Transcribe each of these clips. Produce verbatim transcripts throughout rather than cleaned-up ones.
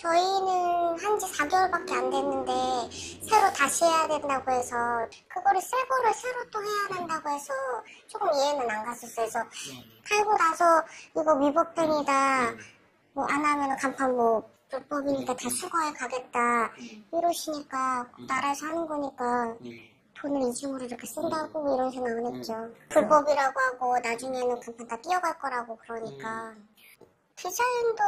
저희는 한지 사 개월밖에 안 됐는데 새로 다시 해야 된다고 해서 그거를 새 거를 새로 또 해야 된다고 해서 조금 이해는 안 갔었어요. 그래서 팔고 나서 이거 위법행위다, 뭐 안 하면 간판 뭐 불법이니까 다 수거해 가겠다 이러시니까 나라에서 하는 거니까 돈을 이중으로 이렇게 쓴다고 이런 생각 안 했죠. 불법이라고 하고 나중에는 간판 다 띄어갈 거라고 그러니까. 디자인도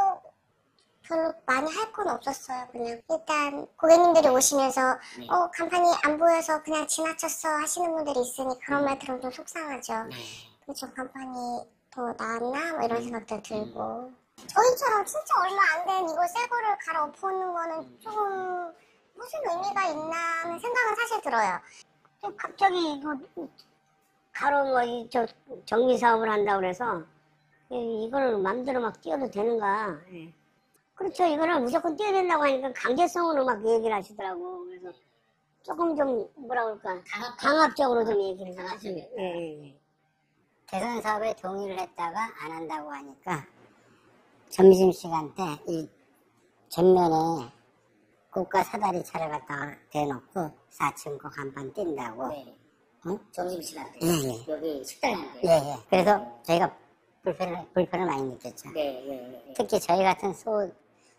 별로 많이 할 건 없었어요. 그냥 일단 고객님들이 오시면서 네. 어 간판이 안 보여서 그냥 지나쳤어 하시는 분들이 있으니 그런 말 들으면 좀 속상하죠. 네. 그래서 간판이 더 나았나 뭐 이런 생각도 들고. 저희처럼 진짜 얼마 안 된 이거 새 거를 갈아엎어놓는 거는 조금 무슨 의미가 있나 하는 생각은 사실 들어요. 갑자기 이거 가로 뭐 저 정비 사업을 한다고 그래서 이걸 마음대로 막 띄워도 되는가. 네. 그렇죠. 이거를 무조건 띄어야 된다고 하니까 강제성으로 막 얘기를 하시더라고. 그래서 조금 좀 뭐라 그럴까 강압, 강압적으로 좀 얘기를 하시네요. 예, 예, 예. 개선 사업에 동의를 했다가 안 한다고 하니까 점심시간 때 이 전면에 고가 사다리 차를 갖다 대놓고 사 층 거 간판 띈다고. 네. 응? 점심시간 때? 예, 예. 여기 식당인데. 예, 예. 그래서 네. 저희가 불편을, 불편을 많이 느꼈죠. 네, 네, 네. 특히 저희 같은 소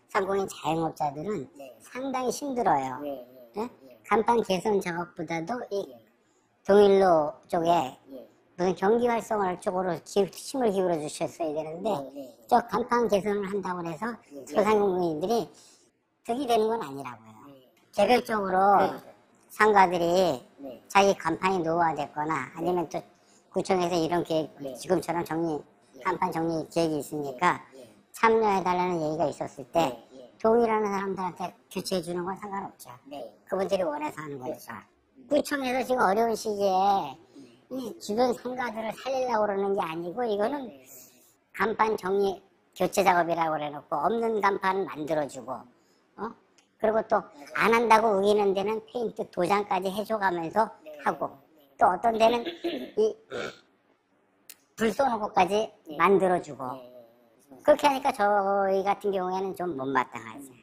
상공인 자영업자들은 네. 상당히 힘들어요. 네, 네, 네? 네. 간판 개선 작업보다도 이 네. 동일로 쪽에 네. 무슨 경기 활성화 쪽으로 기, 힘을 기울여 주셨어야 되는데 네, 네, 네. 저 간판 개선을 한다고 해서 네, 네. 소상공인들이 득이 되는 건 아니라고요. 네. 개별적으로 네, 네. 상가들이 네. 자기 간판이 노후화됐거나 아니면 또 구청에서 이런 계획 네. 지금처럼 정리 간판 정리 계획이 있으니까 예, 예. 참여해달라는 얘기가 있었을 때 예, 예. 동일하는 사람들한테 교체해주는 건 상관없죠. 네. 그분들이 원해서 하는 거니까. 네. 구청에서 지금 어려운 시기에 네. 이 주변 상가들을 살리려고 그러는 게 아니고 이거는 네, 네. 간판 정리 교체 작업이라고 그래놓고 없는 간판을 만들어주고 어? 그리고 또 안 한다고 우기는 데는 페인트 도장까지 해줘가면서 네, 하고 네. 또 어떤 데는 이 불 쏘는 것까지 예. 만들어주고 예. 그렇게 하니까 저희 같은 경우에는 좀 못마땅하지.